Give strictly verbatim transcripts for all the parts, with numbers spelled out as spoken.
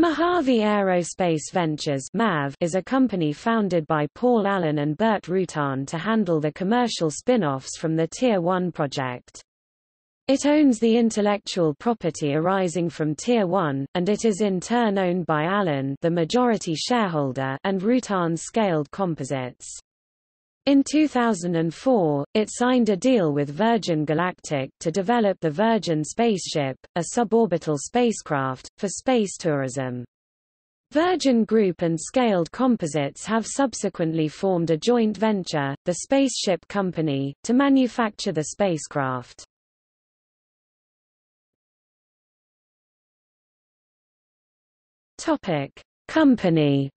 Mojave Aerospace Ventures is a company founded by Paul Allen and Burt Rutan to handle the commercial spin-offs from the Tier One project. It owns the intellectual property arising from Tier One, and it is in turn owned by Allen, the majority shareholder, and Rutan's Scaled Composites. In two thousand four, it signed a deal with Virgin Galactic to develop the Virgin SpaceShip, a suborbital spacecraft, for space tourism. Virgin Group and Scaled Composites have subsequently formed a joint venture, the Spaceship Company, to manufacture the spacecraft. Topic: Company.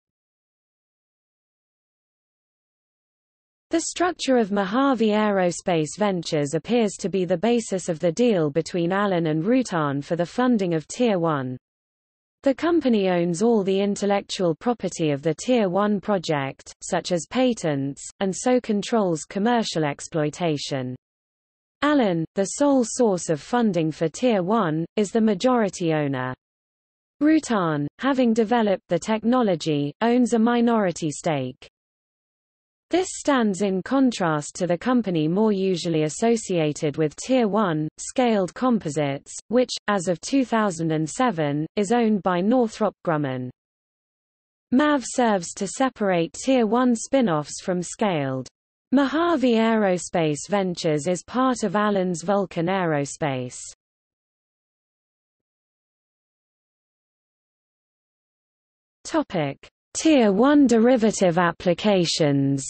The structure of Mojave Aerospace Ventures appears to be the basis of the deal between Allen and Rutan for the funding of Tier One. The company owns all the intellectual property of the Tier One project, such as patents, and so controls commercial exploitation. Allen, the sole source of funding for Tier One, is the majority owner. Rutan, having developed the technology, owns a minority stake. This stands in contrast to the company more usually associated with Tier One, Scaled Composites, which, as of two thousand seven, is owned by Northrop Grumman. M A V serves to separate Tier One spin-offs from Scaled. Mojave Aerospace Ventures is part of Allen's Vulcan Aerospace. Tier One derivative applications.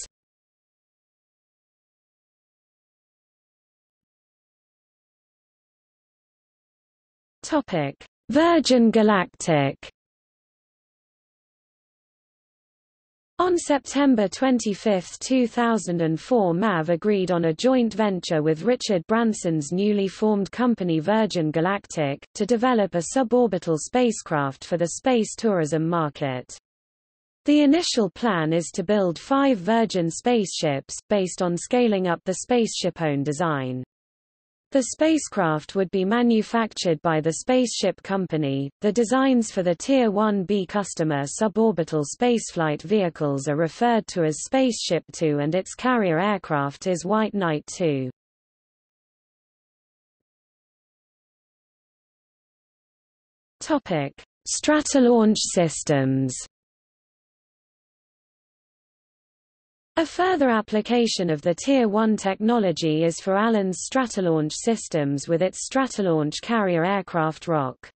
Topic: Virgin Galactic. On September twenty-fifth two thousand four, M A V agreed on a joint venture with Richard Branson's newly formed company Virgin Galactic to develop a suborbital spacecraft for the space tourism market. The initial plan is to build five Virgin spaceships, based on scaling up the SpaceShipOne design. The spacecraft would be manufactured by the Spaceship Company. The designs for the Tier one B customer suborbital spaceflight vehicles are referred to as Spaceship two, and its carrier aircraft is White Knight two. Topic: Stratolaunch systems. A further application of the Tier One technology is for Allen's Stratolaunch systems with its Stratolaunch carrier aircraft R O C.